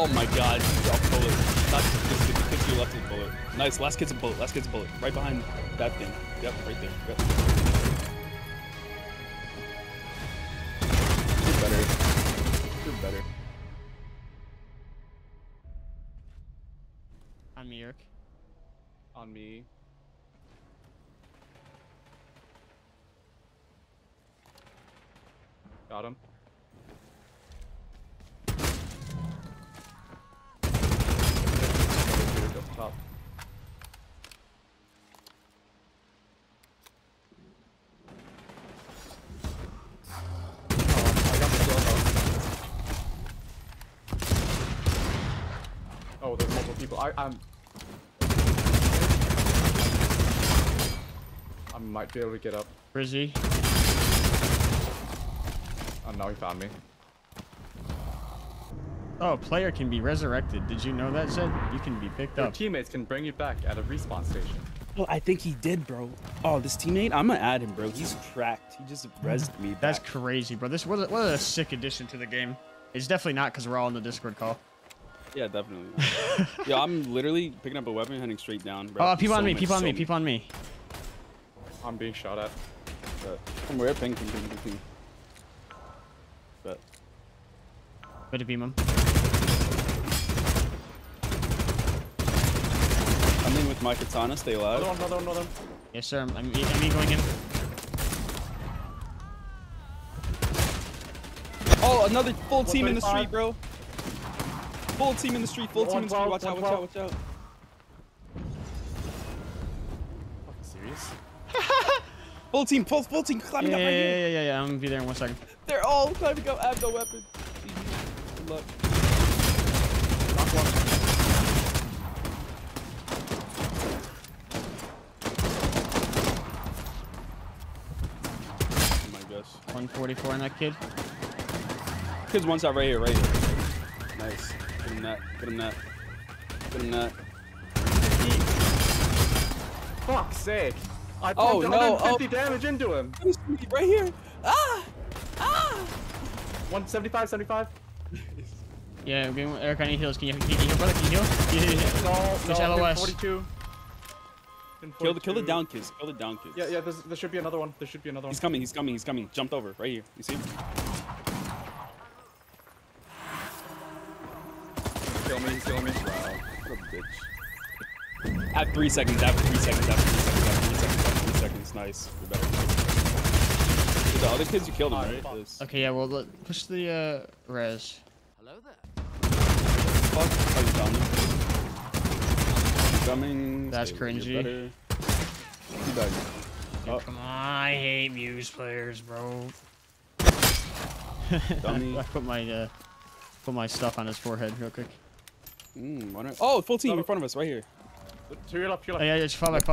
Oh my god, dropped bullet. That's just the kid to your left is a bullet. Nice, last kid's a bullet, last kid's a bullet. Right behind that thing. Yep, right there. Yep. You're better. You're better. On me, Yerk. On me. Got him. Top. I got the glove out. Oh, there's multiple people. I might be able to get up. Where is he? Oh, now he found me. Oh, a player can be resurrected. Did you know that, Xed? You can be picked up. Your teammates can bring you back at a respawn station. Well, I think he did, bro. Oh, this teammate? I'm gonna add him, bro. He's cracked. He just rezzed me back. That's crazy, bro. This was a sick addition to the game. It's definitely not because we're all in the Discord call. Yeah, definitely. Yo, I'm literally picking up a weapon and heading straight down, bro. Oh, people on me, people on me, people on me. I'm being shot at. I'm rare ping. Better beam him. I'm in with my katana, stay alive. Another one. Yes, sir. I'm going in. Oh, another full team in the street, bro. Full team in the street, full team in the street. Watch out, watch out, watch out. Fucking serious? Full team, full team climbing up right here. Yeah. I'm gonna be there in 1 second. They're all climbing up. I have no weapon. Look. Oh my gosh. 144 on that kid. Kid's one shot right here. Nice. Get him that. Fuck's sake. I put 150 damage into him. Right here. Ah. 175. Yeah, Eric, I need heals. Can you heal, brother? Can you heal? No, LOS. 42. Kill the down kids. Yeah, there should be another one. He's coming. Jumped over. Right here. You see him? He's killing me. Wow. What a bitch. I have 3 seconds. Nice. We're better. The other kids, you killed them, right? Okay, yeah, well, push the res. Hello there. Fuck, are you dumb? That's cringy. Oh. Come on, I hate Muse players, bro. I put my stuff on his forehead real quick. Oh, full team in front of us, right here. To your left, your left. Oh, yeah, just fall back.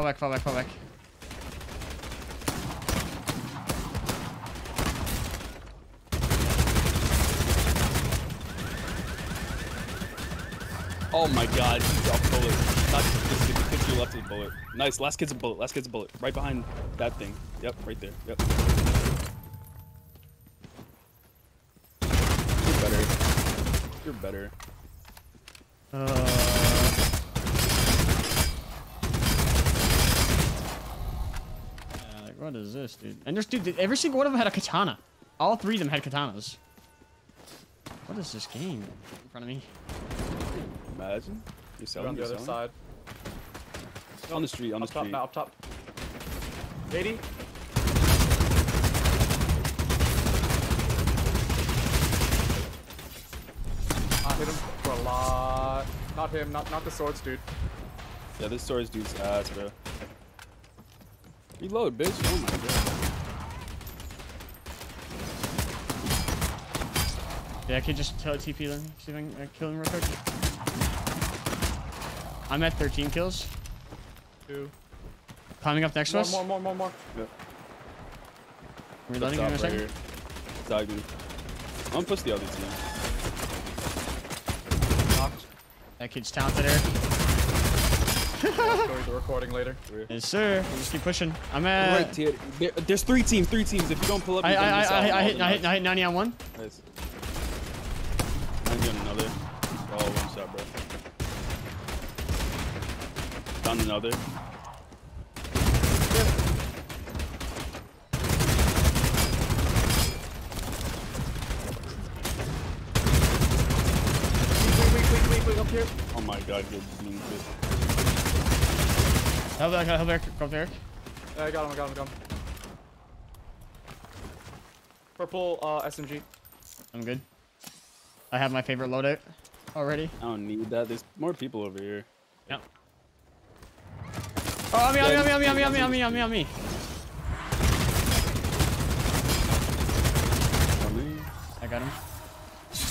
Oh my god, he dropped bullet. This kid to your left is a bullet. Nice, last kid's a bullet. Right behind that thing. Yep, right there. Yep. You're better. Yeah, like, what is this, dude? And there's, dude, every single one of them had a katana. All 3 of them had katanas. What is this game in front of me? Imagine you're on the other side. On the street, on the street. Up top. 80. I hit him for a lot. Not him, not the swords dude. Yeah, this swords dude's ass, bro. Reload, bitch. Oh my god. Yeah, I could just TP them. See if I can kill him real quick. I'm at 13 kills. 2. Climbing up next to us. More. Yep. Reloading in a second. Exactly. I'm gonna push the other team. Locked. That kid's talented, Eric. We'll do the recording later. Yes, sir. We'll just keep pushing. I'm at. Right, there's 3 teams. If you don't pull up, I hit 90 on one. Nice. 90 on another. Oh. shot, bro. Found another. Wait, up here. Oh my god, good. Help there, come there. I got him, I got him. Purple SMG. I'm good. I have my favorite loadout already. I don't need that. There's more people over here. Yep. Oh, on me. I got him.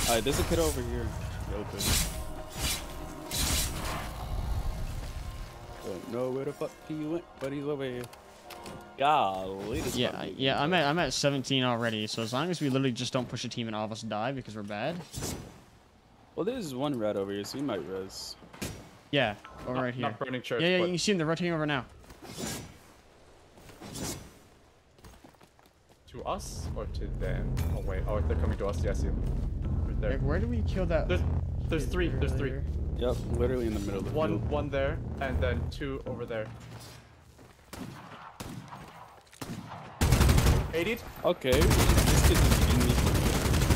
Alright, there's a kid over here. Open. Don't know where the fuck he went, but he's over here. Golly, yeah. I'm at 17 already. So as long as we literally just don't push a team and all of us die because we're bad. Well, there's one rat over here, so we might res. Yeah, or right here. Not burning church, yeah, you can see them. They're rotating over now. To us or to them? Oh wait. Oh, they're coming to us. Yeah, I see them. Right there. Like, where do we kill that? There's three. There's three. Yep, literally in the middle of the field. One there, and then two over there. 80'd. Okay, this kid is beating me.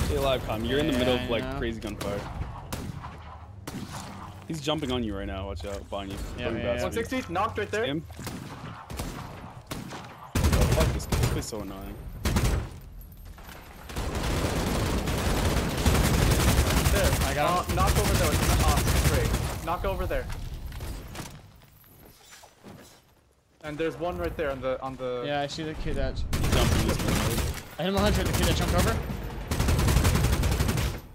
Stay alive, Tom. You're in the middle of like crazy gunfire. He's jumping on you right now. Watch out, behind you. Yeah, 160, knocked right there. Him. Oh, fuck this kid. This kid's so annoying. There, I got him. Knock over there. Great. Knock over there. And there's one right there on the Yeah, I see the kid that. I hit him 100, the kid that jumped over.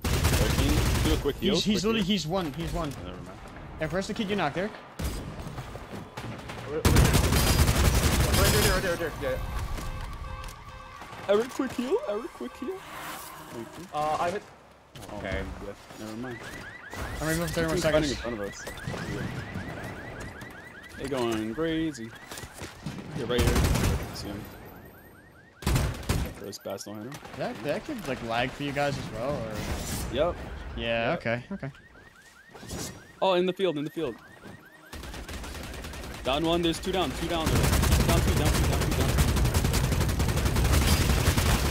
13, do a quick heal. He's literally, he's one. Never mind. And first the kid you knocked, Eric. Right there, yeah. Eric, quick heal, I hit. Okay, never mind. I'm ready for 30 more seconds. In front of us. They're going crazy. Yeah, right here. See him. That could like lag for you guys as well, or? Yep. Yeah. Okay. Oh, in the field. Down one. There's two down. Down two.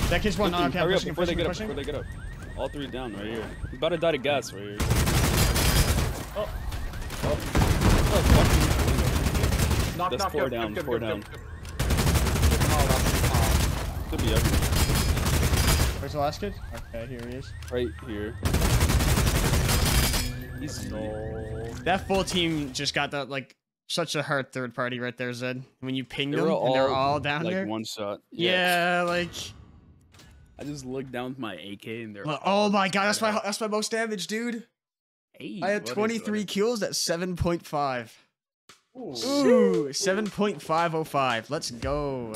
That kid's one. Okay, hurry up before they get up. All three down right here. He's about to die to gas right here. Oh. Knock. Four down. Could be everything. Where's the last kid? Okay, here he is. Right here. He's no. That full team just got that like such a hard third party right there, Xed. When you pinged them and they're all down like, there. Like one shot. Yeah, like. I just looked down with my AK and they're. Oh my god, that's my most damage, dude. Hey, I had 23 kills at 7.5. Ooh, 7.505. Let's go.